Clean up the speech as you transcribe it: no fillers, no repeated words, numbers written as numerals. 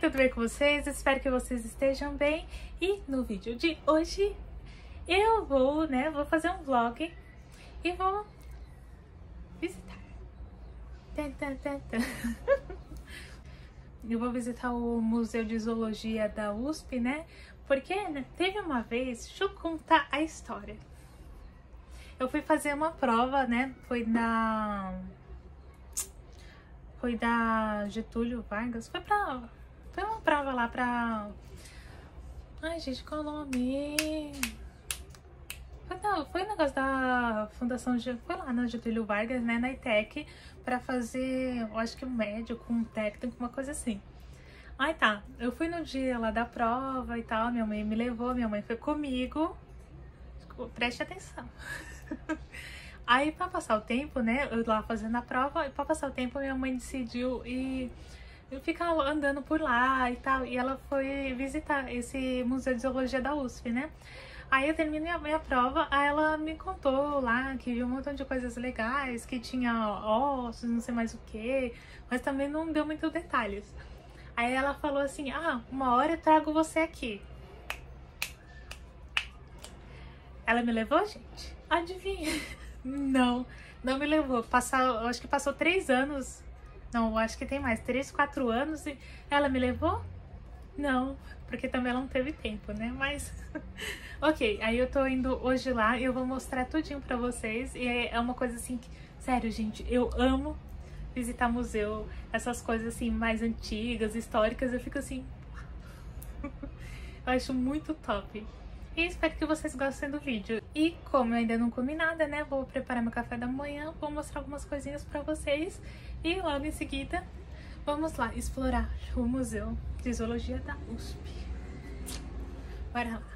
tudo bem com vocês? Espero que vocês estejam bem. E no vídeo de hoje eu vou fazer um vlog e vou visitar. Eu vou visitar o Museu de Zoologia da USP, né? Porque teve uma vez, deixa eu contar a história. Eu fui fazer uma prova, né? Foi da Getúlio Vargas. Foi uma prova lá pra... Ai, gente, qual o nome? Foi um negócio da Fundação... Foi lá na Getúlio Vargas, né? Na ITEC. Pra fazer, eu acho que um médico, um técnico, uma coisa assim. Aí tá. Eu fui no dia lá da prova e tal. Minha mãe me levou, minha mãe foi comigo. Preste atenção. Aí, pra passar o tempo, né, eu lá fazendo a prova, e pra passar o tempo, minha mãe decidiu ir ficar andando por lá e tal, e ela foi visitar esse Museu de Zoologia da USP, né? Aí eu terminei a minha prova, aí ela me contou lá que viu um montão de coisas legais, que tinha ossos, não sei mais o que, mas também não deu muitos detalhes. Aí ela falou assim, ah, uma hora eu trago você aqui. Ela me levou, gente? Adivinha? Não, não me levou. Acho que passou 3 anos. Não, acho que tem mais. 3, 4 anos. E ela me levou? Não, porque também ela não teve tempo, né? Mas, ok. Aí eu tô indo hoje lá e eu vou mostrar tudinho pra vocês. E é uma coisa assim que, sério, gente, eu amo visitar museu. Essas coisas assim mais antigas, históricas. Eu fico assim... Eu acho muito top. E espero que vocês gostem do vídeo. E como eu ainda não comi nada, né, vou preparar meu café da manhã, vou mostrar algumas coisinhas pra vocês. E logo em seguida, vamos lá explorar o Museu de Zoologia da USP. Bora lá.